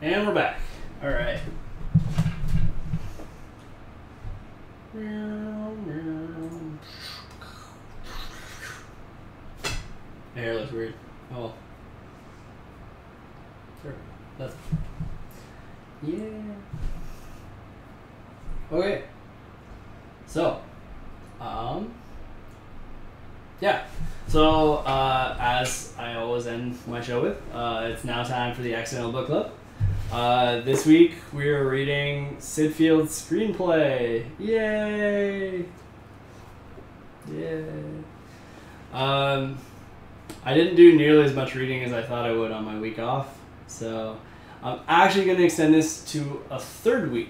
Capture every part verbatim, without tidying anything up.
And we're back. All right. My hair looks weird. Oh well. Sure. That's... Yeah. Okay. So, um, yeah. So, uh, as I always end my show with, uh, it's now time for the Accidental Book Club. Uh, this week we are reading Syd Field's screenplay. Yay! Yay! Um, I didn't do nearly as much reading as I thought I would on my week off, so I'm actually going to extend this to a third week.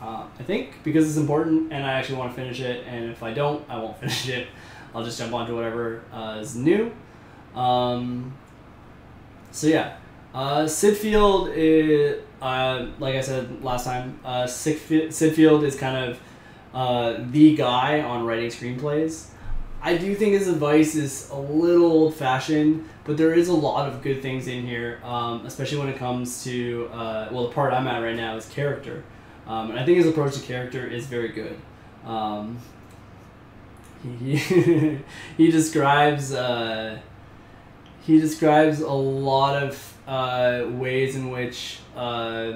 Uh, I think, because it's important and I actually want to finish it, and if I don't, I won't finish it. I'll just jump onto whatever uh, is new. Um, so yeah, uh, Syd Field is, uh, like I said last time, uh, Syd Field is kind of uh, the guy on writing screenplays. I do think his advice is a little old-fashioned, but there is a lot of good things in here, um, especially when it comes to, uh, well, the part I'm at right now is character. Um, and I think his approach to character is very good. Um, he, he, he describes uh, he describes a lot of uh, ways in which uh,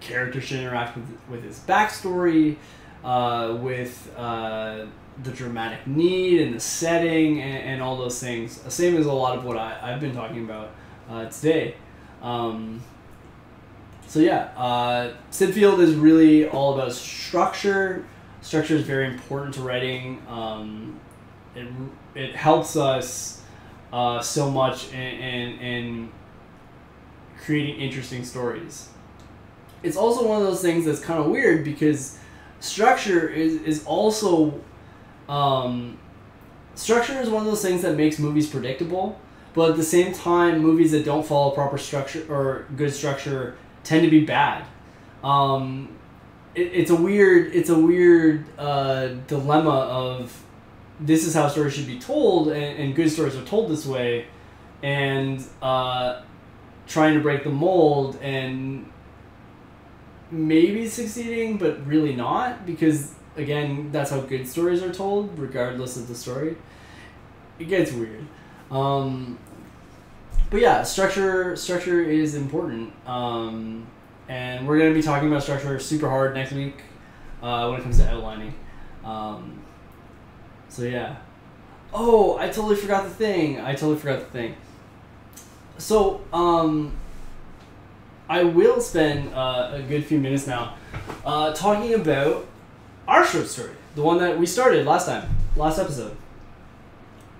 characters should interact with, with his backstory, uh, with uh, the dramatic need and the setting and, and all those things. Same as a lot of what I, I've been talking about uh, today. Um, So yeah, uh, Syd Field is really all about structure. Structure is very important to writing. Um, it, it helps us uh, so much in, in, in creating interesting stories. It's also one of those things that's kind of weird because structure is, is also... Um, structure is one of those things that makes movies predictable, but at the same time, movies that don't follow proper structure or good structure tend to be bad. Um, it, it's a weird, it's a weird uh, dilemma of this is how stories should be told, and, and good stories are told this way, and uh, trying to break the mold and maybe succeeding, but really not, because again, that's how good stories are told, regardless of the story. It gets weird. Um, But yeah, structure structure is important, um, and we're going to be talking about structure super hard next week uh, when it comes to outlining. Um, so yeah. Oh, I totally forgot the thing. I totally forgot the thing. So um, I will spend uh, a good few minutes now uh, talking about our short story, the one that we started last time, last episode,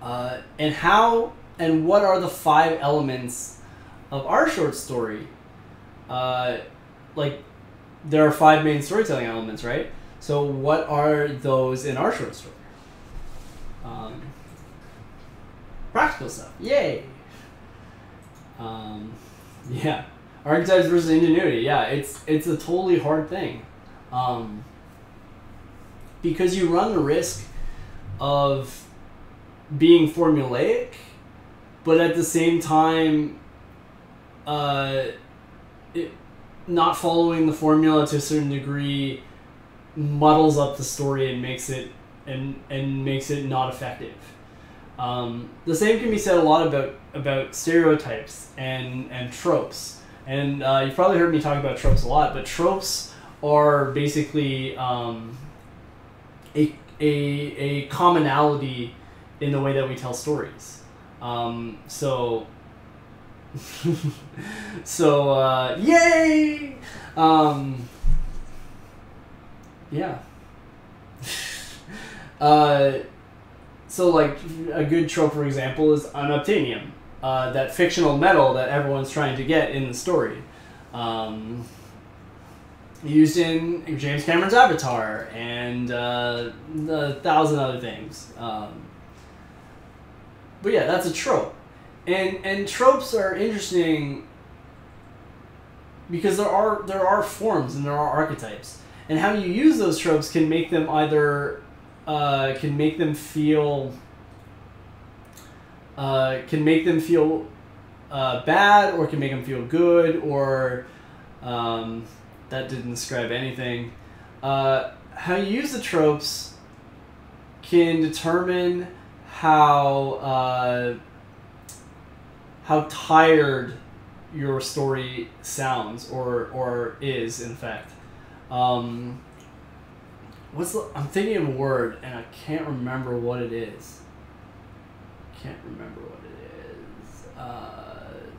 uh, and how... And what are the five elements of our short story? Uh, like, there are five main storytelling elements, right? So what are those in our short story? Um, practical stuff. Yay! Um, yeah. Archetypes versus ingenuity. Yeah, it's, it's a totally hard thing. Um, because you run the risk of being formulaic, but at the same time, uh, it, not following the formula to a certain degree muddles up the story and makes it and and makes it not effective. Um, the same can be said a lot about about stereotypes and and tropes. And uh, you've probably heard me talk about tropes a lot, but tropes are basically um, a a a commonality in the way that we tell stories. Um, so, so, uh, yay! Um, yeah. uh, so like a good trope, for example, is unobtainium, uh, that fictional metal that everyone's trying to get in the story. Um, used in James Cameron's Avatar and, uh, a thousand other things. Um. But yeah, that's a trope. And and tropes are interesting because there are there are forms and there are archetypes. And how you use those tropes can make them either uh, can make them feel uh, can make them feel uh, bad or can make them feel good, or um, that didn't describe anything. Uh, how you use the tropes can determine how uh, how tired your story sounds or or is, in fact. Um, what's the, I'm thinking of a word and I can't remember what it is. Can't remember what it is. Uh,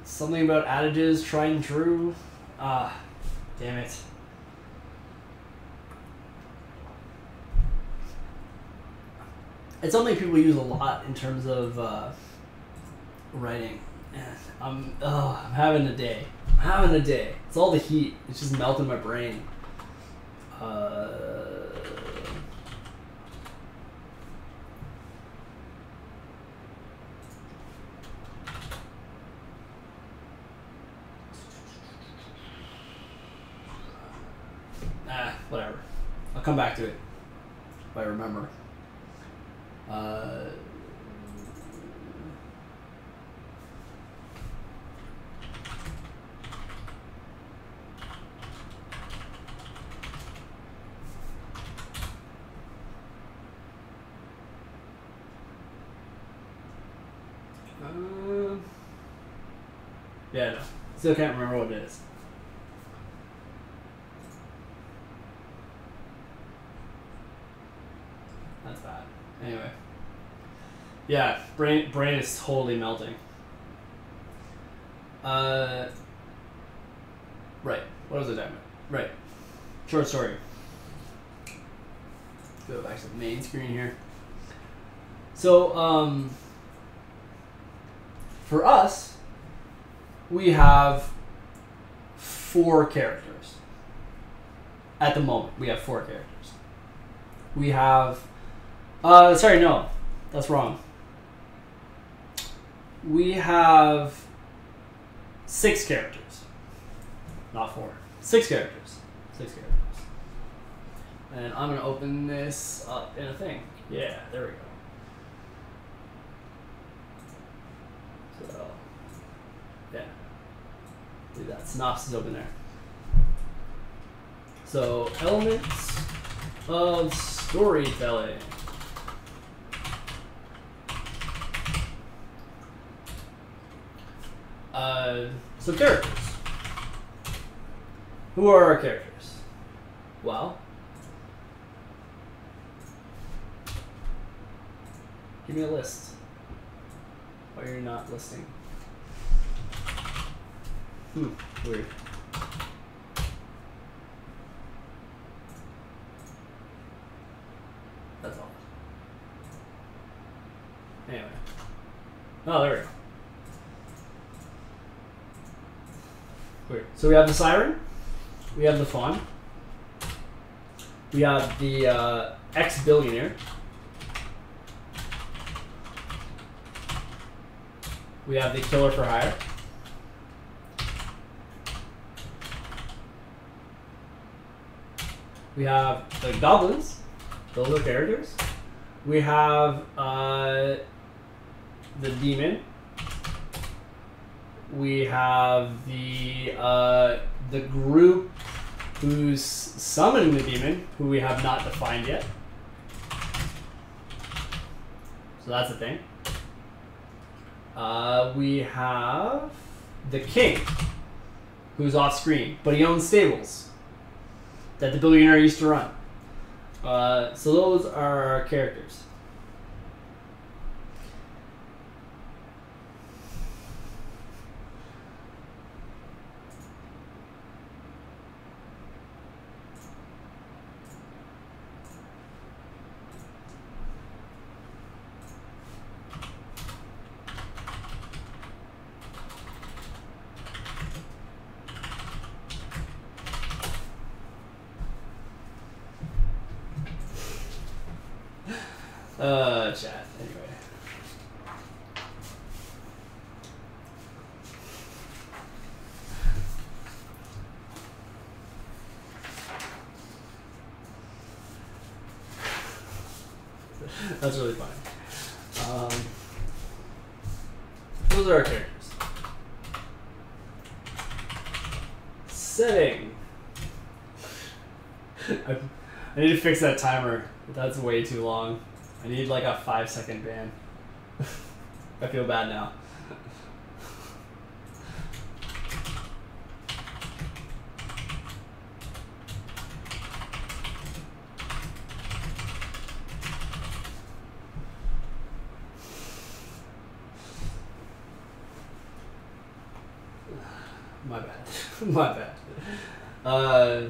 something about adages, tried and true. Ah, damn it. It's something people use a lot in terms of uh, writing. I'm, oh, I'm having a day. I'm having a day. It's all the heat. It's just melting my brain. Uh, ah, whatever. I'll come back to it if I remember. Uh, uh, yeah, no. Still can't remember what it is. That's bad. Anyway. Yeah, brain brain is totally melting. Uh, right. What was I talking about? Right. Short story. Go back to the main screen here. So, um, for us, we have four characters. At the moment, we have four characters. We have. Uh, sorry, no, that's wrong. We have six characters, not four. Six characters. Six characters. And I'm going to open this up in a thing. Yeah, there we go. So, yeah. Do that. Synopsis open there. So, elements of storytelling. Uh, some characters. Who are our characters? Well, give me a list. Why you're not listing? Hmm, weird. That's all. Anyway. Oh, there we go. So we have the siren, we have the faun, we have the uh, ex-billionaire, we have the killer for hire, we have the goblins, those are characters, we have uh, the demon. We have the uh, the group who's summoning the demon, who we have not defined yet. So that's a thing. Uh, we have the king, who's off screen, but he owns stables that the billionaire used to run. Uh, so those are our characters. Uh, chat, anyway. That's really funny. Um, those are our characters. setting. I, I need to fix that timer. That's way too long. I need like a five second ban. I feel bad now. My bad. My bad. Uh,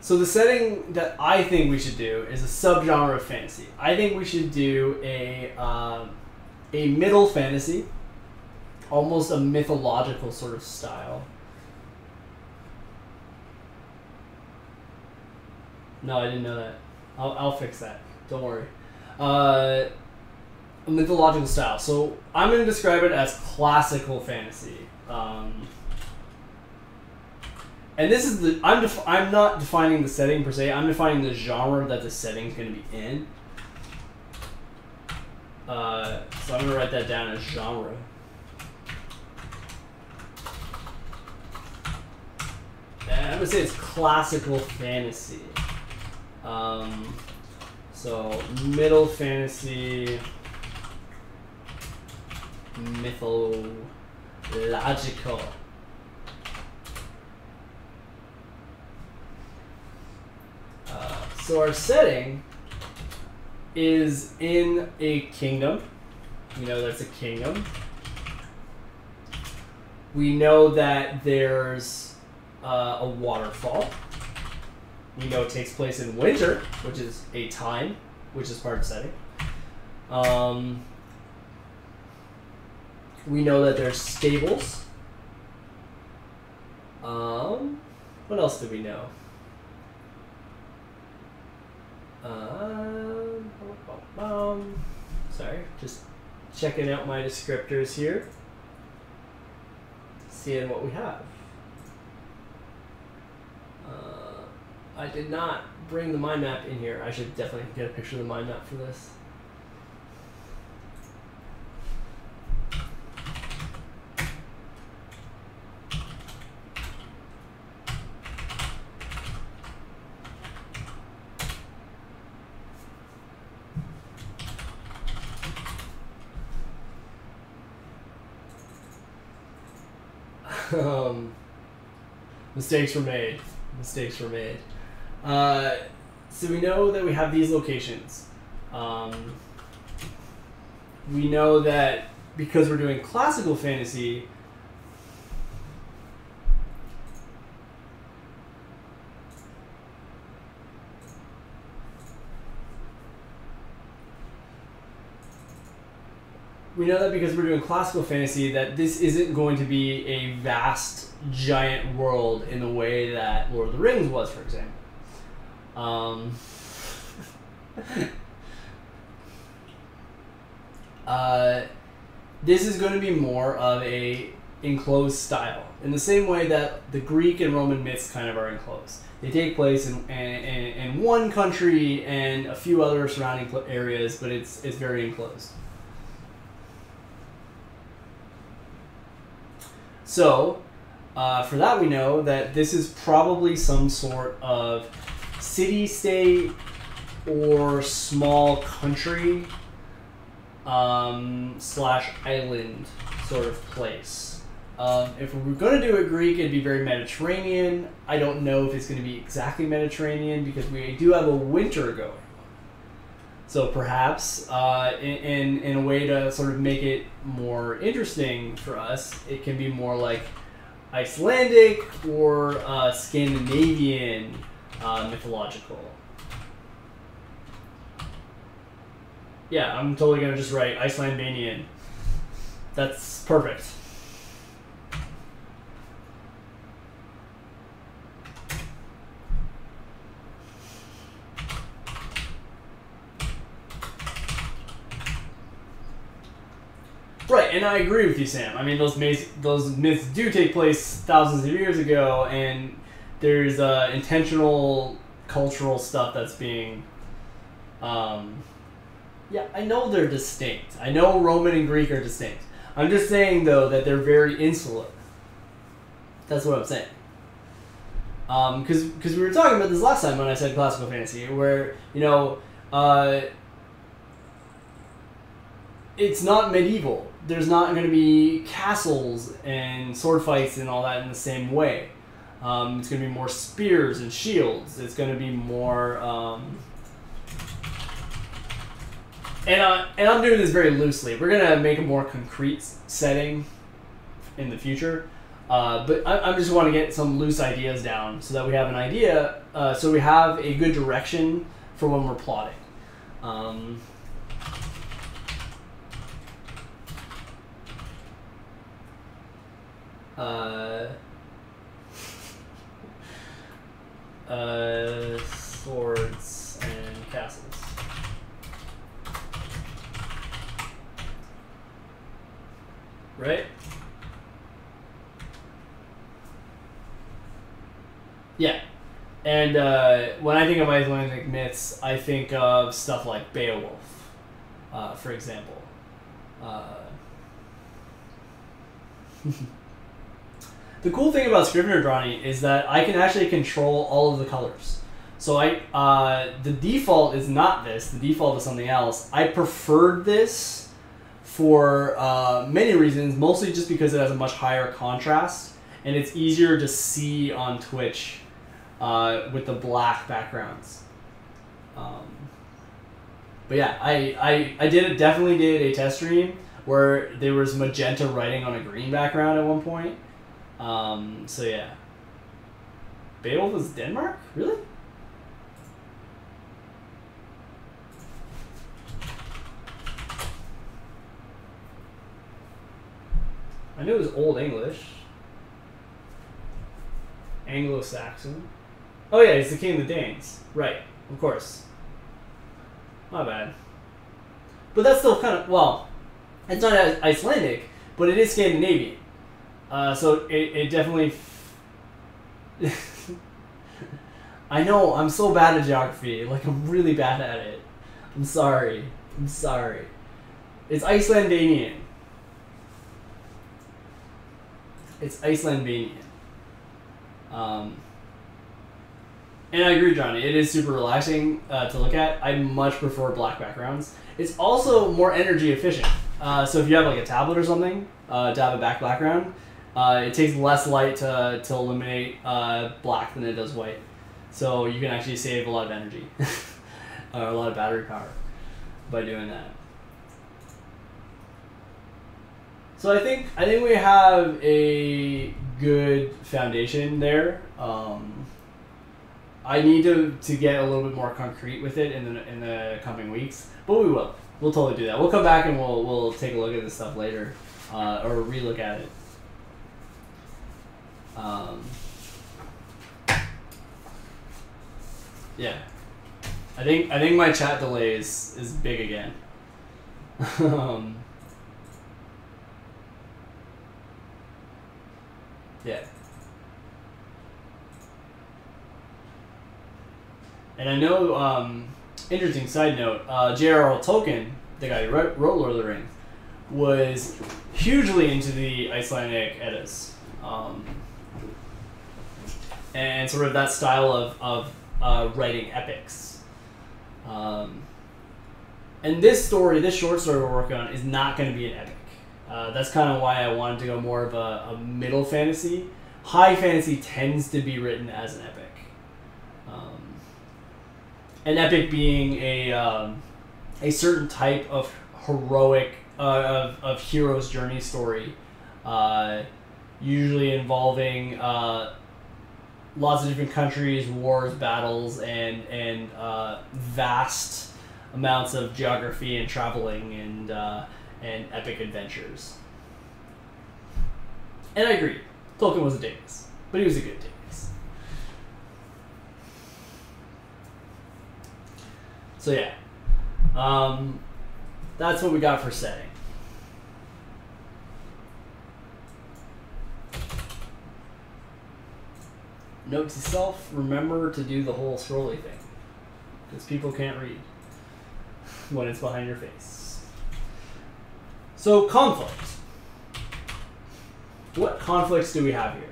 so the setting that I think we should do is a subgenre of fantasy. I think we should do a um, a middle fantasy, almost a mythological sort of style. No, I didn't know that. I'll, I'll fix that. Don't worry. Uh, A mythological style. So I'm going to describe it as classical fantasy. Um, and this is the... I'm, def I'm not defining the setting per se. I'm defining the genre that the setting's going to be in. Uh, so I'm going to write that down as genre. And I'm going to say it's classical fantasy. Um, so middle fantasy... mythological. Uh, so our setting is in a kingdom. We know that's a kingdom. We know that there's uh, a waterfall. We know it takes place in winter, which is a time, which is part of setting. Um... We know that there's stables. Um, what else do we know? Um, um, sorry, just checking out my descriptors here, seeing what we have. Uh, I did not bring the mind map in here. I should definitely get a picture of the mind map for this. Um, mistakes were made. Mistakes were made. Uh, so we know that we have these locations. Um, we know that because we're doing classical fantasy, We know that because we're doing classical fantasy that this isn't going to be a vast, giant world in the way that Lord of the Rings was, for example. Um, uh, this is going to be more of a enclosed style, in the same way that the Greek and Roman myths kind of are enclosed. They take place in, in, in one country and a few other surrounding areas, but it's, it's very enclosed. So, uh, for that we know that this is probably some sort of city-state or small country um, slash island sort of place. Um, if we were going to do a Greek, it'd be very Mediterranean. I don't know if it's going to be exactly Mediterranean because we do have a winter going on. So perhaps, uh, in, in, in a way to sort of make it more interesting for us, it can be more like Icelandic or uh, Scandinavian uh, mythological. Yeah, I'm totally going to just write Icelandic. That's perfect. Right, and I agree with you, Sam. I mean, those myths, those myths do take place thousands of years ago, and there's uh, intentional cultural stuff that's being... Um, yeah, I know they're distinct. I know Roman and Greek are distinct. I'm just saying, though, that they're very insular. That's what I'm saying. Um, 'cause, 'cause we were talking about this last time when I said classical fantasy, where, you know, uh, it's not medieval. There's not going to be castles and sword fights and all that in the same way. Um, it's going to be more spears and shields. It's going to be more... Um, and, I, and I'm doing this very loosely. We're going to make a more concrete setting in the future. Uh, but I, I just want to get some loose ideas down so that we have an idea, uh, so we have a good direction for when we're plotting. Um, uh, uh, swords and castles. Right? Yeah, and uh, when I think of Icelandic myths, I think of stuff like Beowulf, uh, for example. Uh... The cool thing about Scrivener drawing is that I can actually control all of the colors. So I, uh, the default is not this, the default is something else. I preferred this for uh, many reasons, mostly just because it has a much higher contrast, and it's easier to see on Twitch Uh, with the black backgrounds. Um, but yeah, I, I, I did definitely did a test stream where there was magenta writing on a green background at one point. Um, so yeah. Beowulf is Denmark? Really? I knew it was Old English. Anglo-Saxon. Oh yeah, he's the king of the Danes. Right, of course. My bad. But that's still kind of, well, it's not Icelandic, but it is Scandinavian. Uh, so it, it definitely... F I know, I'm so bad at geography. Like, I'm really bad at it. I'm sorry. I'm sorry. It's Icelandanian. It's Icelandanian. Um... And I agree, Johnny. It is super relaxing uh, to look at. I much prefer black backgrounds. It's also more energy efficient. Uh, so if you have like a tablet or something uh, to have a back background, uh, it takes less light to, to illuminate uh, black than it does white. So you can actually save a lot of energy, or a lot of battery power by doing that. So I think I think we have a good foundation there. Um, I need to, to get a little bit more concrete with it in the in the coming weeks, but we will. We'll totally do that. We'll come back and we'll we'll take a look at this stuff later, uh, or relook at it. Um, yeah, I think I think my chat delay is is big again. um, yeah. And I know, um, interesting side note, uh, J R R Tolkien, the guy who wrote, wrote Lord of the Rings, was hugely into the Icelandic Eddas. Um, and sort of that style of, of uh, writing epics. Um, and this story, this short story we're working on, is not going to be an epic. Uh, that's kind of why I wanted to go more of a, a middle fantasy. High fantasy tends to be written as an epic. An epic being a um, a certain type of heroic uh, of of hero's journey story, uh, usually involving uh, lots of different countries, wars, battles, and and uh, vast amounts of geography and traveling and uh, and epic adventures. And I agree, Tolkien was a dingus, but he was a good dingus. So yeah, um, that's what we got for setting. Note to self, remember to do the whole scrolly thing, because people can't read when it's behind your face. So conflict. What conflicts do we have here?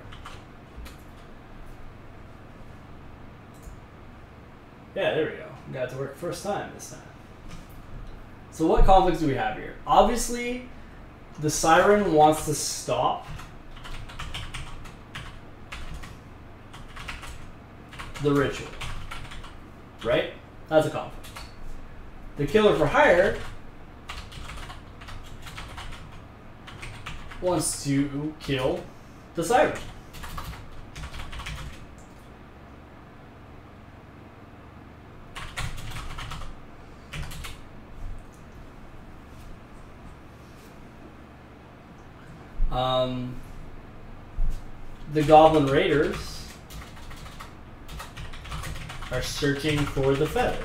Yeah, there we go. We got it to work first time this time. So what conflicts do we have here? Obviously, the siren wants to stop. The ritual, right? That's a conflict. The killer for hire wants to kill the siren. Um, the goblin raiders are searching for the feather.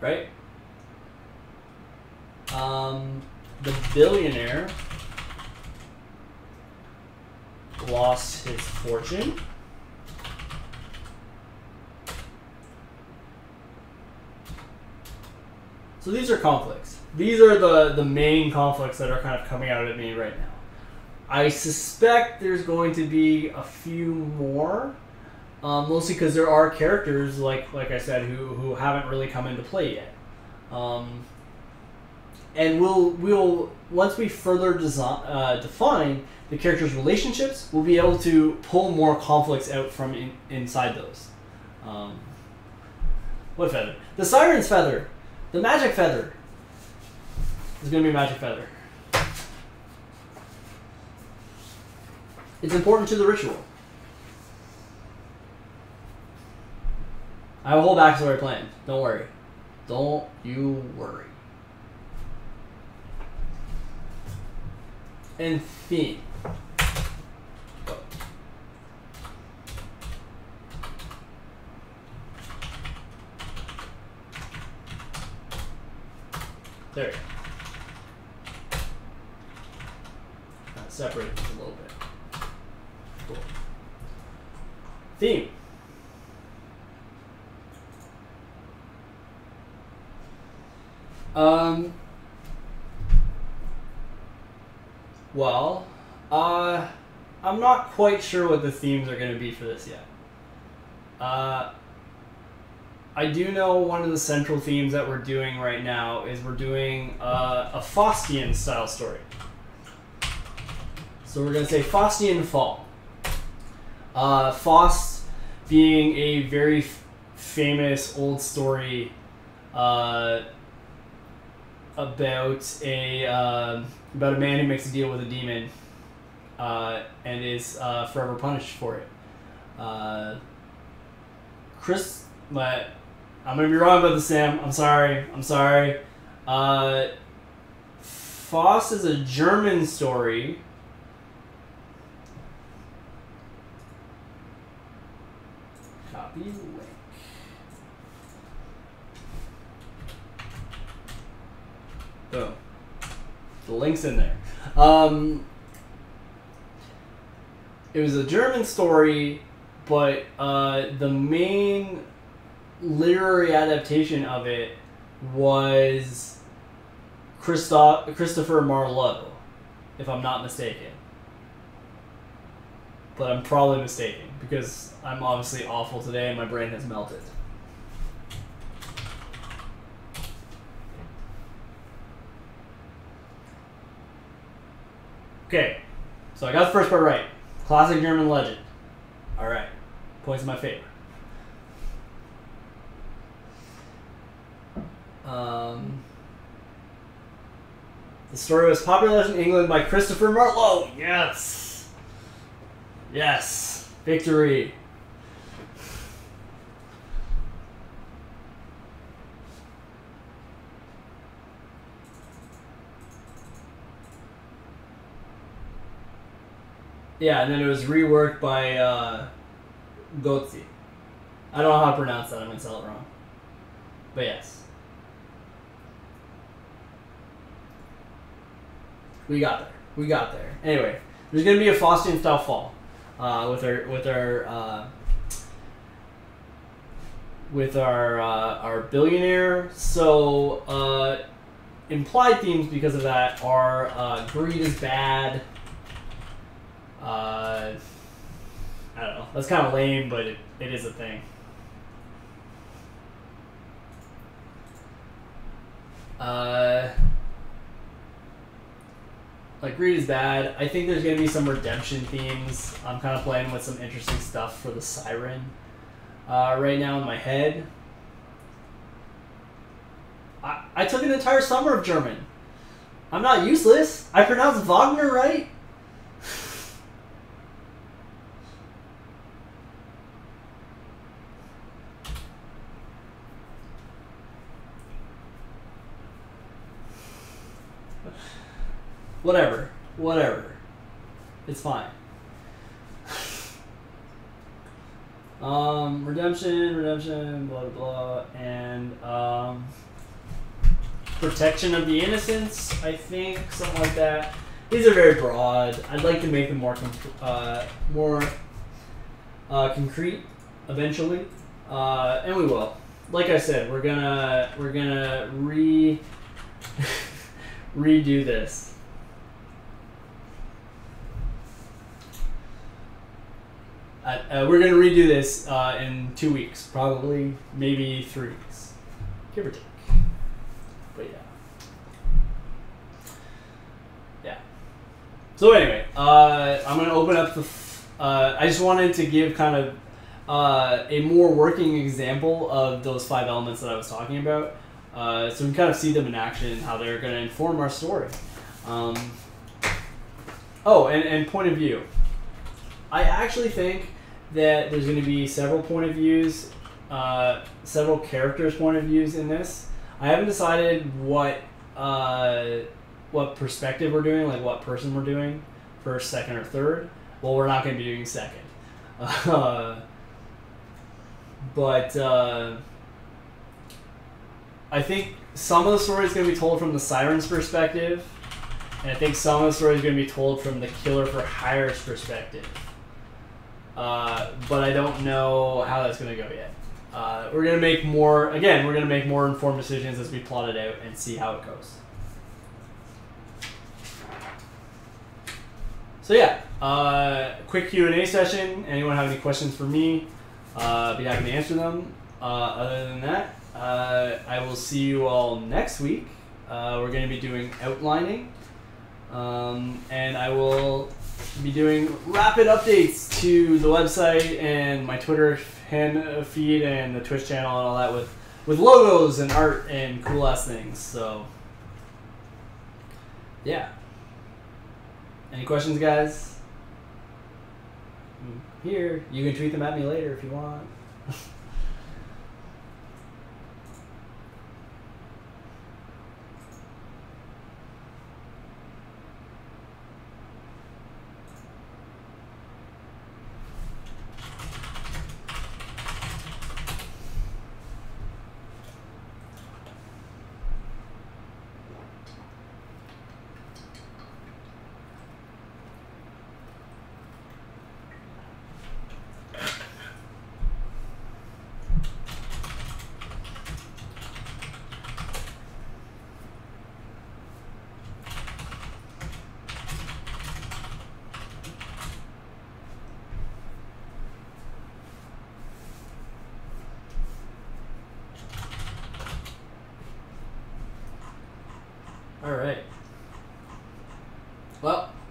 Right? Um, the billionaire lost his fortune. So these are conflicts. These are the, the main conflicts that are kind of coming out at me right now. I suspect there's going to be a few more, um, mostly because there are characters, like like I said, who, who haven't really come into play yet. Um, and we'll, we'll once we further design, uh, define the characters' relationships, we'll be able to pull more conflicts out from in, inside those. Um, what feather? The siren's feather! The magic feather! It's going to be a magic feather. It's important to the ritual. I have a whole backstory planned. Don't worry. Don't you worry. And theme. There. Separate it a little bit. Cool. Theme. Um. Well, uh, I'm not quite sure what the themes are going to be for this yet. Uh, I do know one of the central themes that we're doing right now is we're doing uh, a Faustian style story. So we're going to say Faustian Fall. Uh, Faust being a very f famous old story uh, about a uh, about a man who makes a deal with a demon uh, and is uh, forever punished for it. Uh, Chris, but I'm going to be wrong about this, Sam. I'm sorry. I'm sorry. Uh, Faust is a German story. Boom. The link's in there. Um, it was a German story, but uh, the main literary adaptation of it was Christo- Christopher Marlowe, if I'm not mistaken. But I'm probably mistaken, because I'm obviously awful today and my brain has melted. Okay, so I got the first part right. Classic German legend. All right, points in my favor. Um, the story was popularized in England by Christopher Marlowe. Yes! Yes! Victory! Yeah, and then it was reworked by uh, Goethe. I don't know how to pronounce that, I'm going to tell it wrong. But yes. We got there. We got there. Anyway, there's going to be a Faustian style fall. Uh, with our with our uh, with our uh, our billionaire. So uh, implied themes because of that are uh, greed is bad. Uh, I don't know. That's kind of lame, but it, it is a thing. Uh, like greed is bad. I think there's gonna be some redemption themes. I'm kind of playing with some interesting stuff for the siren uh, right now in my head. I, I took an entire summer of German. I'm not useless. I pronounced Wagner right. Whatever, whatever. It's fine. Um, redemption, redemption, blah, blah, blah. And um, protection of the innocents, I think, something like that. These are very broad. I'd like to make them more, uh, more uh, concrete eventually, uh, and we will. Like I said, we're gonna we're gonna re redo this. Uh, we're going to redo this uh, in two weeks, probably, maybe three weeks, give or take. But yeah. Yeah. So anyway, uh, I'm going to open up the... F uh, I just wanted to give kind of uh, a more working example of those five elements that I was talking about, uh, so we can kind of see them in action and how they're going to inform our story. Um, oh, and, and point of view. I actually think that there's going to be several point of views, uh, several characters' point of views in this. I haven't decided what uh, what perspective we're doing, like what person we're doing, first, second, or third. Well, we're not going to be doing second, uh, but uh, I think some of the story is going to be told from the siren's perspective, and I think some of the story is going to be told from the killer for hire's perspective. Uh, but I don't know how that's going to go yet. Uh, we're going to make more, again, we're going to make more informed decisions as we plot it out and see how it goes. So yeah, uh, quick Q and A session. Anyone have any questions for me? Uh, be happy to answer them. Uh, other than that, uh, I will see you all next week. Uh, we're going to be doing outlining. Um, and I will be doing rapid updates to the website and my Twitter hand feed and the Twitch channel and all that with, with logos and art and cool ass things. So, yeah. Any questions, guys? I'm here. You can tweet them at me later if you want.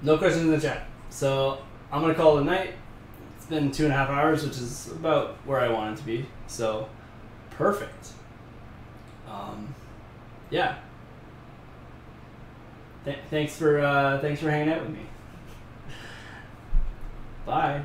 No questions in the chat. So I'm going to call it a night. It's been two and a half hours, which is about where I want it to be. So perfect. Um, yeah. Th thanks for, uh, thanks for hanging out with me. Bye.